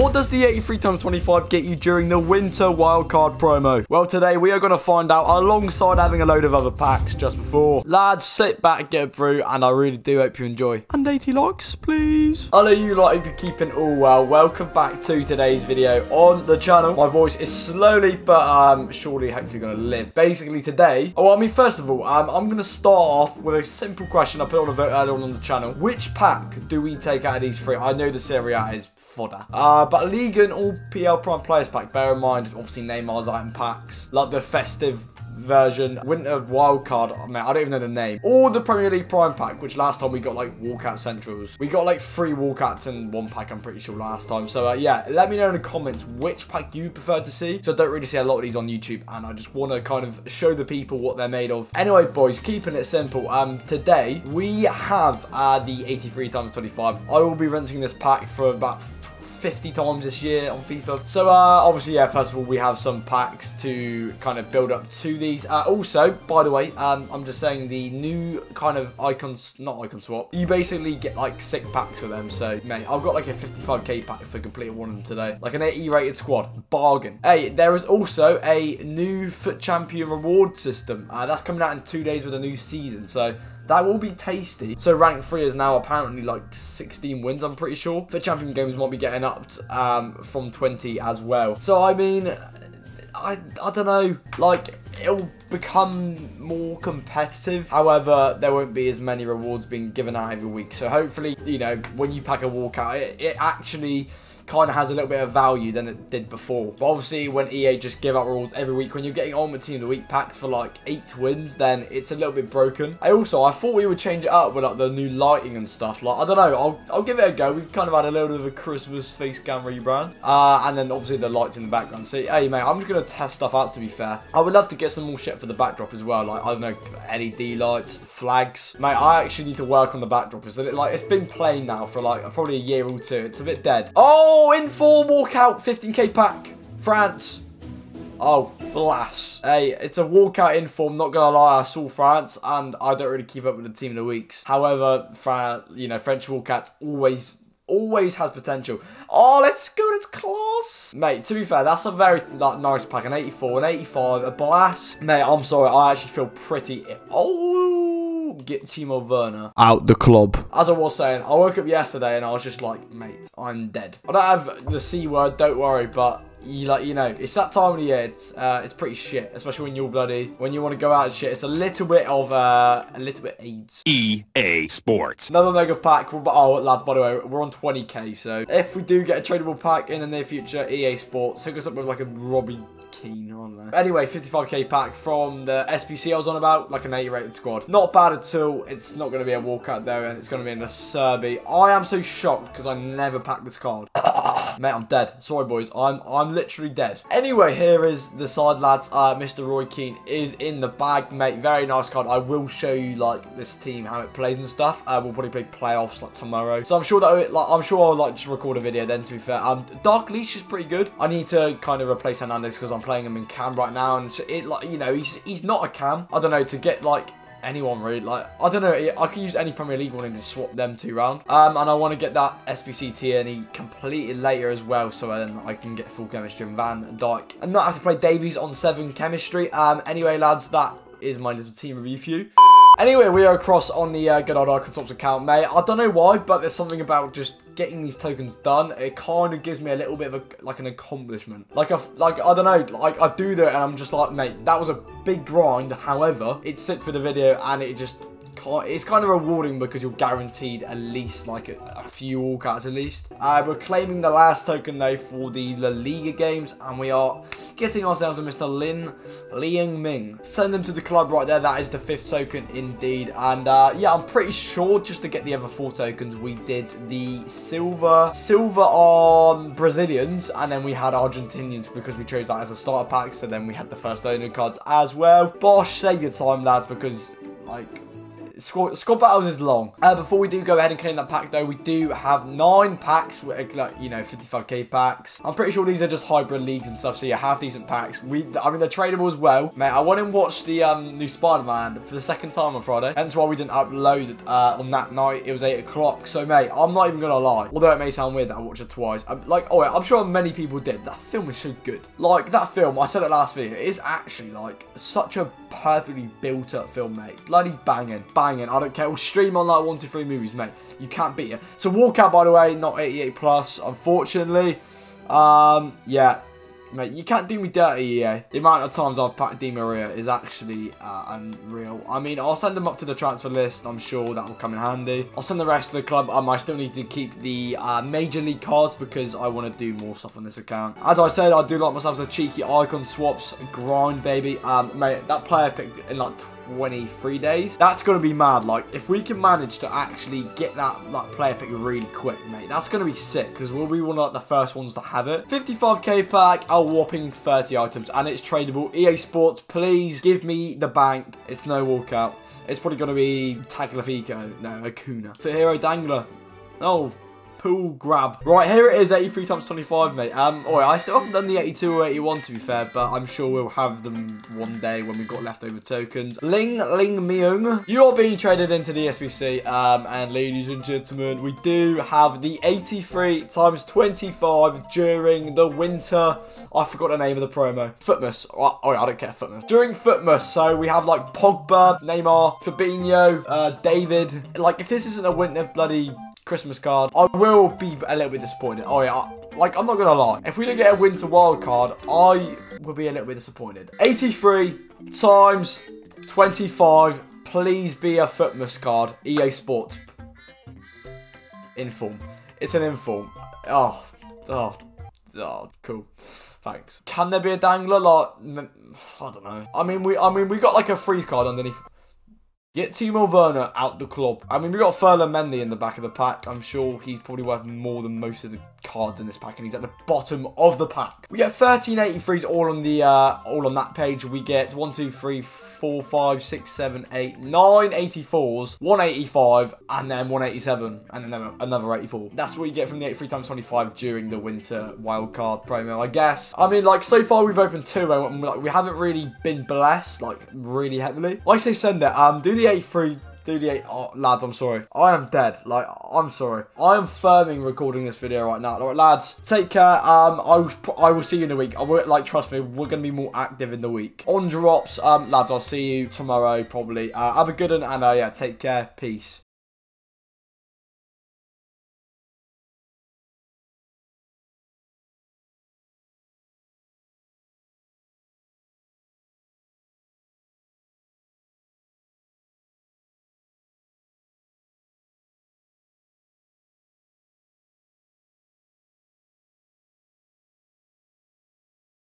What does the 83 times 25 get you during the winter wildcard promo? Well, today we are going to find out alongside having a load of other packs just before. Lads, sit back, get brew, and I really do hope you enjoy. And 80 likes, please. Hello, you lot, if you're keeping all well. Welcome back to today's video on the channel. My voice is slowly but surely, hopefully, going to live. Basically, today, first of all, I'm going to start off with a simple question. I put on a vote earlier on the channel. Which pack do we take out of these three? I know the Serie A is fodder. But League and all PL Prime Players Pack, bear in mind, obviously Neymar's out in packs, like the festive version, Winter Wildcard, oh, man, I don't even know the name, or the Premier League Prime Pack, which last time we got like walkout centrals. We got like 3 walkouts in one pack, I'm pretty sure, last time. So yeah, let me know in the comments which pack you prefer to see. So I don't really see a lot of these on YouTube, and I just want to kind of show the people what they're made of. Anyway, boys, keeping it simple, today we have the 83 times 25. I will be renting this pack for about 50 times this year on FIFA. So obviously, yeah, first of all, we have some packs to kind of build up to these. Also, by the way, I'm just saying the new kind of icons, not icon swap, you basically get like 6 packs of them. So mate, I've got like a 55k pack if I completed one of them today, like an 80 rated squad, bargain. Hey, there is also a new FUT Champion reward system that's coming out in 2 days with a new season, so that will be tasty. So rank 3 is now apparently like 16 wins, I'm pretty sure. For champion games might be getting upped from 20 as well. So I mean, I don't know, like it'll become more competitive. However, there won't be as many rewards being given out every week. So hopefully, you know, when you pack a walkout, it actually kind of has a little bit of value than it did before. But obviously, when EA just give out rewards every week, when you're getting Ultimate Team of the Week packs for like 8 wins, then it's a little bit broken. I thought we would change it up with like the new lighting and stuff. Like, I don't know, I'll give it a go. We've kind of had a little bit of a Christmas face cam rebrand, and then obviously the lights in the background. So hey mate, I'm just gonna test stuff out, to be fair. I would love to get some more shit for the backdrop as well, like I don't know, LED lights, flags. Mate, I actually need to work on the backdrop. It's been plain now for like probably a year or 2. It's a bit dead. Oh, in 4 walkout, 15k pack, France. Oh, blast. Hey, it's a walkout in form, not gonna lie, I saw France, and I don't really keep up with the team of the weeks. However, you know, French walkouts always has potential. Oh, let's go, that's class. Mate, to be fair, that's a very nice pack, an 84, an 85, a blast. Mate, I'm sorry, I actually feel pretty, get Timo Werner out the club. As I was saying, I woke up yesterday and I was just like, mate, I'm dead. I don't have the C word, don't worry, but you know, it's that time of the year. It's pretty shit, especially when you're bloody, when you want to go out and shit. It's a little bit of AIDS. EA Sports. Another mega pack. Oh, lads, by the way, we're on 20k. So if we do get a tradable pack in the near future, EA Sports hook us up with like a Robbie Keane on there. Anyway, 55k pack from the SPC I was on about, like an 80 rated squad. Not bad at all. It's not going to be a walkout though, and it's going to be in the Serby. I am so shocked because I never packed this card. Mate, I'm dead. Sorry, boys. I'm literally dead. Anyway, here is the side, lads. Mr. Roy Keane is in the bag, mate. Very nice card. I will show you like this team, how it plays and stuff. We'll probably play playoffs like tomorrow. So I'm sure that I'll like just record a video then, to be fair. Dark Leash is pretty good. I need to kind of replace Hernandez because I'm playing him in cam right now, and so it, like, you know, he's not a cam. I don't know, to get like anyone really, like I don't know, I could use any Premier League one and just swap them 2 round, and I want to get that SBC tier completed later as well, so then I can get full chemistry and Van Dijk and not have to play Davies on 7 chemistry. Anyway, lads, that is my little team review for you. Anyway, we are across on the good old Icon Swaps account, mate. I don't know why, but there's something about just getting these tokens done. It kind of gives me a little bit of an accomplishment. I don't know, like I do that and I'm just like, mate, that was a big grind. However, it's sick for the video, and it just, it's kind of rewarding because you're guaranteed at least like a few walkouts at least. We're claiming the last token though for the La Liga games, and we are getting ourselves a Mr. Lin Liangming. Send them to the club right there. That is the 5th token indeed. And yeah, I'm pretty sure just to get the other 4 tokens, we did the silver Brazilians, and then we had Argentinians because we chose that as a starter pack. So then we had the first owner cards as well. Bosh, save your time, lads, because like, Squad battles is long. Before we do go ahead and claim that pack though, we do have 9 packs, with, like, you know, 55k packs. I'm pretty sure these are just hybrid leagues and stuff, so you have decent packs. I mean, they're tradable as well. Mate, I went and watched the new Spider-Man for the 2nd time on Friday. Hence why we didn't upload on that night. It was 8 o'clock. So, mate, I'm not even going to lie. Although it may sound weird that I watched it twice. I'm sure many people did. That film is so good. Like, that film, I said it last video, it is actually, like, such a perfectly built-up film, mate. Bloody banging. Banging. I don't care. We'll stream on, like, 1 to 3 movies, mate. You can't beat it. So, Walkout, by the way, not 88+, unfortunately. Yeah. Mate, you can't do me dirty, EA. The amount of times I've packed Di Maria is actually unreal. I mean, I'll send them up to the transfer list. I'm sure that will come in handy. I'll send the rest of the club. I still need to keep the Major League cards because I want to do more stuff on this account. As I said, I do like myself some cheeky icon swaps. Grind, baby. Mate, that player picked in, like, 23 days. That's going to be mad. Like, if we can manage to actually get that player pick really quick, mate, that's going to be sick because we'll be one of, like, the first ones to have it. 55k pack, a whopping 30 items, and it's tradable. EA Sports, please give me the bank. It's no walkout. It's probably going to be Taglavico. No, Acuna. For Hero Dangler. Oh. Pool grab. Right, here it is, 83 times 25, mate. Alright, I still haven't done the 82 or 81 to be fair, but I'm sure we'll have them one day when we've got leftover tokens. Lin Liangming, you are being traded into the SBC. And ladies and gentlemen, we do have the 83 times 25 during the winter. I forgot the name of the promo. Footmas. Oh, I don't care. Footmas. During Footmas, so we have like Pogba, Neymar, Fabinho, David. Like, if this isn't a winter bloody Christmas card, I will be a little bit disappointed. Oh yeah, like, I'm not gonna lie, if we don't get a winter wild card, I will be a little bit disappointed. 83 times 25, please be a Footmas card. EA Sports, inform. It's an inform. Oh, cool. Thanks. Can there be a dangler? Like, I don't know. I mean we got like a freeze card underneath. Get Timo Werner out the club. I mean, we got Ferland Mendy in the back of the pack. I'm sure he's probably worth more than most of the cards in this pack, and he's at the bottom of the pack. We get 13 83s all on the all on that page. We get 1, 2, 3, 4, 5, 6, 7, 8, 9 84s, 1 85, and then 1 87, and then another 84. That's what you get from the 83 times 25 during the winter wildcard promo, I guess. I mean, like, so far we've opened 2, and like, we haven't really been blessed like really heavily. I say send it. Do the 83, do the 8, oh, lads, I'm sorry. I am dead, like, I'm sorry. I am firming recording this video right now. All right, lads, take care. I will see you in the week. I will, like, trust me, we're going to be more active in the week. On drops, lads, I'll see you tomorrow, probably. Have a good one, and yeah, take care. Peace.